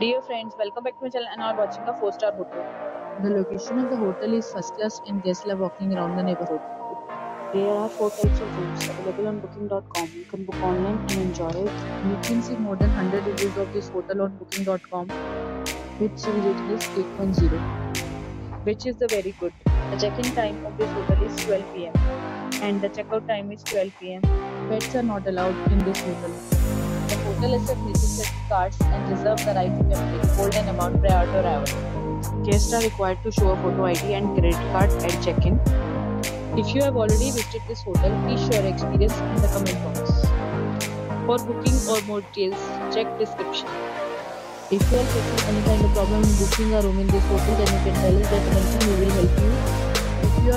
Dear friends, welcome back to my channel and are watching a 4-star hotel. The location of the hotel is first class and guests love walking around the neighborhood. There are 4 types of rooms available on booking.com. You can book online and enjoy it. You can see more than 100 reviews of this hotel on booking.com, which rating is 8.0, which is the very good. The check-in time of this hotel is 12 PM and the check-out time is 12 PM. Pets are not allowed in this hotel. The hotel accepts major credit cards and reserves the right to temporarily hold an amount prior to arrival. Guests are required to show a photo ID and credit card at check-in. If you have already visited this hotel, please share your experience in the comment box. For booking or more details, check description. If you are facing any kind of problem in booking a room in this hotel, then you can tell us that eventually we will help you. If you